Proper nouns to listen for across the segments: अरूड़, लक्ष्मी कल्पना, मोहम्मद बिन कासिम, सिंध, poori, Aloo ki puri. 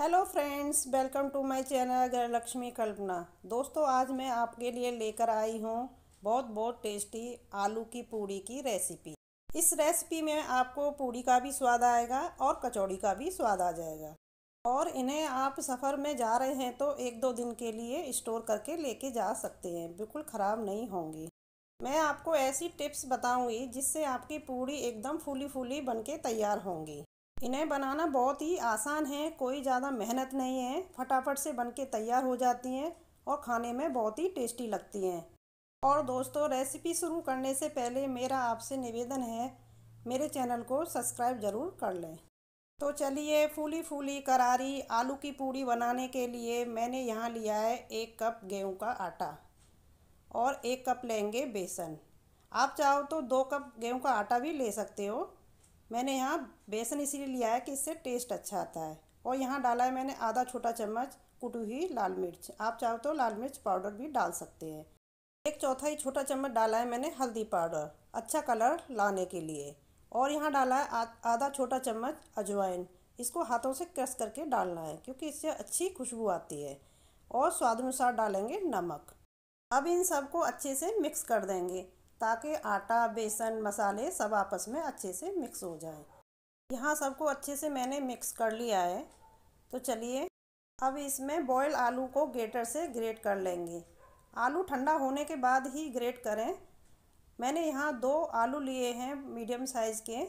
Hello friends, welcome to my channel लक्ष्मी कल्पना। दोस्तों, आज मैं आपके लिए लेकर आई हूँ बहुत टेस्टी आलू की पूड़ी की रेसिपी। इस रेसिपी में आपको पूड़ी का भी स्वाद आएगा और कचौड़ी का भी स्वाद आ जाएगा। और इन्हें आप सफ़र में जा रहे हैं तो एक दो दिन के लिए स्टोर करके लेके जा सकते हैं, बिल्कुल ख़राब नहीं होंगी। मैं आपको ऐसी टिप्स बताऊँगी जिससे आपकी पूड़ी एकदम फूली बन के तैयार होंगी। इन्हें बनाना बहुत ही आसान है, कोई ज़्यादा मेहनत नहीं है, फटाफट से बनके तैयार हो जाती हैं और खाने में बहुत ही टेस्टी लगती हैं। और दोस्तों, रेसिपी शुरू करने से पहले मेरा आपसे निवेदन है, मेरे चैनल को सब्सक्राइब ज़रूर कर लें। तो चलिए, फूली करारी आलू की पूड़ी बनाने के लिए मैंने यहाँ लिया है 1 कप गेहूँ का आटा और 1 कप लेंगे बेसन। आप चाहो तो 2 कप गेहूँ का आटा भी ले सकते हो। मैंने यहाँ बेसन इसलिए लिया है कि इससे टेस्ट अच्छा आता है। और यहाँ डाला है मैंने आधा छोटा चम्मच कुटी हुई लाल मिर्च। आप चाहो तो लाल मिर्च पाउडर भी डाल सकते हैं। 1/4 छोटा चम्मच डाला है मैंने हल्दी पाउडर, अच्छा कलर लाने के लिए। और यहाँ डाला है आधा छोटा चम्मच अजवाइन। इसको हाथों से क्रश करके डालना है क्योंकि इससे अच्छी खुशबू आती है। और स्वादानुसार डालेंगे नमक। अब इन सबको अच्छे से मिक्स कर देंगे ताकि आटा, बेसन, मसाले सब आपस में अच्छे से मिक्स हो जाए। यहाँ सबको अच्छे से मैंने मिक्स कर लिया है। तो चलिए, अब इसमें बॉयल आलू को ग्रेटर से ग्रेट कर लेंगे। आलू ठंडा होने के बाद ही ग्रेट करें। मैंने यहाँ 2 आलू लिए हैं मीडियम साइज़ के।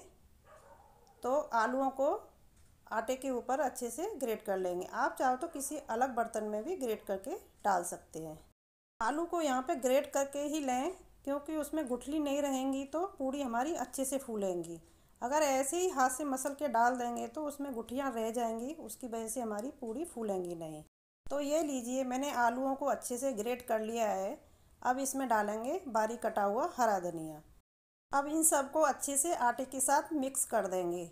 तो आलूओं को आटे के ऊपर अच्छे से ग्रेट कर लेंगे। आप चाहो तो किसी अलग बर्तन में भी ग्रेट करके डाल सकते हैं। आलू को यहाँ पे ग्रेट करके ही लें क्योंकि उसमें गुठली नहीं रहेंगी तो पूड़ी हमारी अच्छे से फूलेंगी। अगर ऐसे ही हाथ से मसल के डाल देंगे तो उसमें गुठलियाँ रह जाएंगी, उसकी वजह से हमारी पूड़ी फूलेंगी नहीं। तो ये लीजिए, मैंने आलूओं को अच्छे से ग्रेट कर लिया है। अब इसमें डालेंगे बारीक कटा हुआ हरा धनिया। अब इन सबको अच्छे से आटे के साथ मिक्स कर देंगे।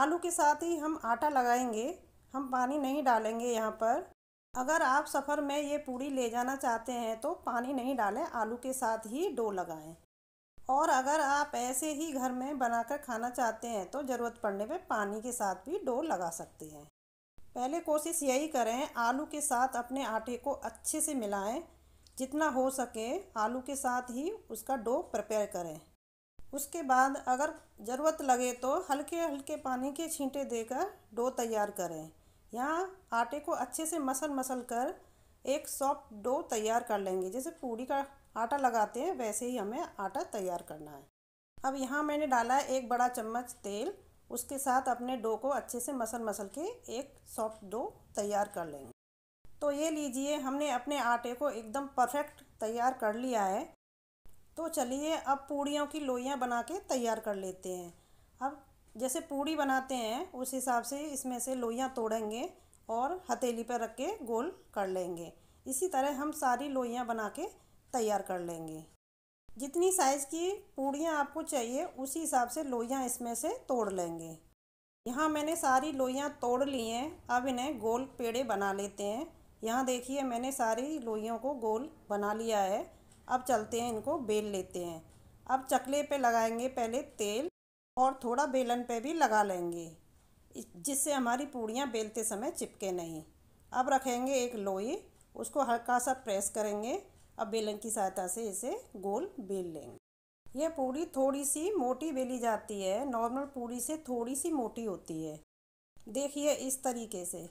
आलू के साथ ही हम आटा लगाएंगे, हम पानी नहीं डालेंगे यहाँ पर। अगर आप सफ़र में ये पूड़ी ले जाना चाहते हैं तो पानी नहीं डालें, आलू के साथ ही डो लगाएं। और अगर आप ऐसे ही घर में बनाकर खाना चाहते हैं तो ज़रूरत पड़ने पे पानी के साथ भी डो लगा सकते हैं। पहले कोशिश यही करें, आलू के साथ अपने आटे को अच्छे से मिलाएं। जितना हो सके आलू के साथ ही उसका डो प्रिपेयर करें। उसके बाद अगर ज़रूरत लगे तो हल्के पानी के छींटे देकर डो तैयार करें। यहाँ आटे को अच्छे से मसल कर एक सॉफ्ट डो तैयार कर लेंगे। जैसे पूड़ी का आटा लगाते हैं वैसे ही हमें आटा तैयार करना है। अब यहाँ मैंने डाला है 1 बड़ा चम्मच तेल। उसके साथ अपने डो को अच्छे से मसल के एक सॉफ्ट डो तैयार कर लेंगे। तो ये लीजिए, हमने अपने आटे को एकदम परफेक्ट तैयार कर लिया है। तो चलिए, अब पूड़ियों की लोइयाँ बना के तैयार कर लेते हैं। अब जैसे पूड़ी बनाते हैं उस हिसाब से इसमें से लोइयाँ तोड़ेंगे और हथेली पर रख के गोल कर लेंगे। इसी तरह हम सारी लोइयाँ बना के तैयार कर लेंगे। जितनी साइज़ की पूड़ियाँ आपको चाहिए उसी हिसाब से लोइयाँ इसमें से तोड़ लेंगे। यहाँ मैंने सारी लोइयाँ तोड़ ली हैं। अब इन्हें गोल पेड़े बना लेते हैं। यहाँ देखिए, मैंने सारी लोइयों को गोल बना लिया है। अब चलते हैं, इनको बेल लेते हैं। अब चकले पर लगाएंगे पहले तेल और थोड़ा बेलन पे भी लगा लेंगे जिससे हमारी पूड़ियाँ बेलते समय चिपके नहीं। अब रखेंगे एक लोई, उसको हल्का सा प्रेस करेंगे। अब बेलन की सहायता से इसे गोल बेल लेंगे। यह पूड़ी थोड़ी सी मोटी बेली जाती है, नॉर्मल पूड़ी से थोड़ी सी मोटी होती है। देखिए, इस तरीके से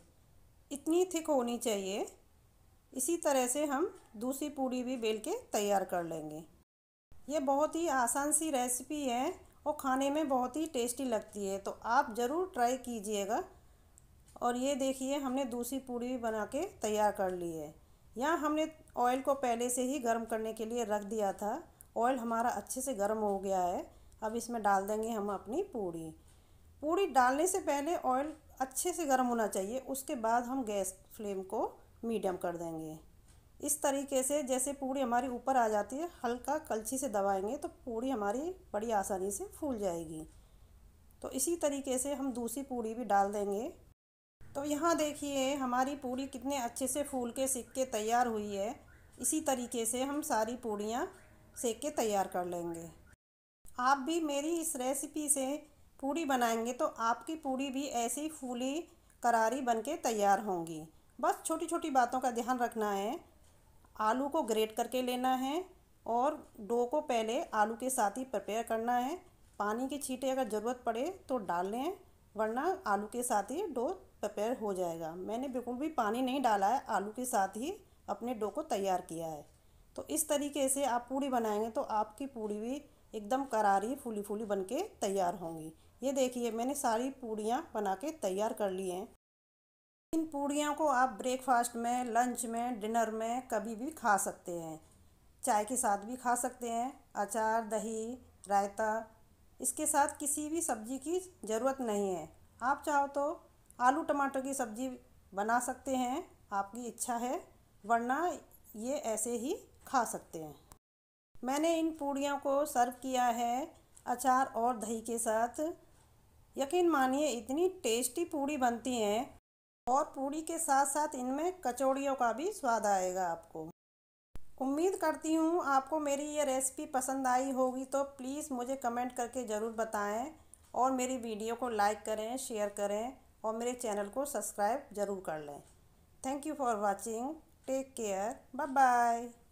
इतनी थिक होनी चाहिए। इसी तरह से हम दूसरी पूड़ी भी बेल के तैयार कर लेंगे। यह बहुत ही आसान सी रेसिपी है और खाने में बहुत ही टेस्टी लगती है, तो आप ज़रूर ट्राई कीजिएगा। और ये देखिए, हमने दूसरी पूड़ी भी बना के तैयार कर ली है। यहाँ हमने ऑयल को पहले से ही गर्म करने के लिए रख दिया था। ऑयल हमारा अच्छे से गर्म हो गया है। अब इसमें डाल देंगे हम अपनी पूड़ी डालने से पहले ऑयल अच्छे से गर्म होना चाहिए। उसके बाद हम गैस फ्लेम को मीडियम कर देंगे। इस तरीके से जैसे पूड़ी हमारी ऊपर आ जाती है, हल्का कलछी से दबाएंगे तो पूड़ी हमारी बड़ी आसानी से फूल जाएगी। तो इसी तरीके से हम दूसरी पूड़ी भी डाल देंगे। तो यहाँ देखिए, हमारी पूड़ी कितने अच्छे से फूल के सेक के तैयार हुई है। इसी तरीके से हम सारी पूड़ियाँ सेक के तैयार कर लेंगे। आप भी मेरी इस रेसिपी से पूड़ी बनाएंगे तो आपकी पूड़ी भी ऐसी फूली करारी बनके तैयार होंगी। बस छोटी छोटी बातों का ध्यान रखना है। आलू को ग्रेट करके लेना है और डो को पहले आलू के साथ ही प्रिपेयर करना है। पानी के छींटे अगर ज़रूरत पड़े तो डाल लें, वरना आलू के साथ ही डो प्रिपेयर हो जाएगा। मैंने बिल्कुल भी पानी नहीं डाला है, आलू के साथ ही अपने डो को तैयार किया है। तो इस तरीके से आप पूड़ी बनाएंगे तो आपकी पूड़ी भी एकदम करारी फूली फूली बनके तैयार होंगी। ये देखिए मैंने सारी पूड़ियाँ बना के तैयार कर ली हैं। इन पूड़ियों को आप ब्रेकफास्ट में, लंच में, डिनर में कभी भी खा सकते हैं। चाय के साथ भी खा सकते हैं। अचार, दही, रायता, इसके साथ किसी भी सब्ज़ी की ज़रूरत नहीं है। आप चाहो तो आलू टमाटर की सब्ज़ी बना सकते हैं, आपकी इच्छा है, वरना ये ऐसे ही खा सकते हैं। मैंने इन पूड़ियों को सर्व किया है अचार और दही के साथ। यकीन मानिए इतनी टेस्टी पूड़ी बनती हैं और पूड़ी के साथ साथ इनमें कचौड़ियों का भी स्वाद आएगा आपको। उम्मीद करती हूँ आपको मेरी ये रेसिपी पसंद आई होगी, तो प्लीज़ मुझे कमेंट करके ज़रूर बताएं और मेरी वीडियो को लाइक करें, शेयर करें और मेरे चैनल को सब्सक्राइब ज़रूर कर लें। Thank you for watching. Take care. Bye bye.